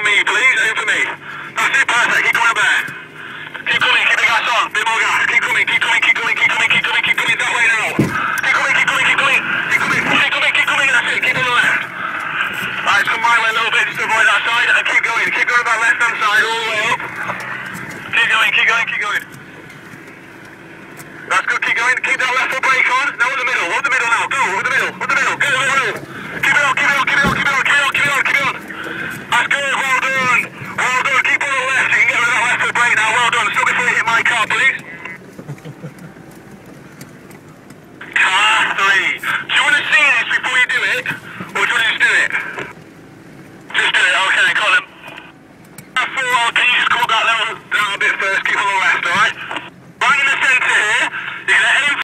on me, please, into me. That's it, perfect, keep coming up there. Keep coming, keep the gas on, bit more gas. Keep coming, keep coming, keep coming, keep coming, keep coming, keep coming, that way now. Keep coming, keep coming, keep coming, keep coming, keep coming, keep coming, that's it, keep on the left. Alright, come my way a little bit, just avoid that side, and keep going that left hand side, all the way up. Keep going, keep going, keep going. That's good, keep going, keep that left foot brake on, now in the middle now, go, in the middle, in the middle, go, in the middle. Keep it on, keep it on, keep it on, keep it on, keep it on, keep it on, keep it on. That's good, well done, well done, keep on the left, you can get rid of that left foot brake now, well done, stop before you hit my car, please. Car 3, do you want to see this before you do it?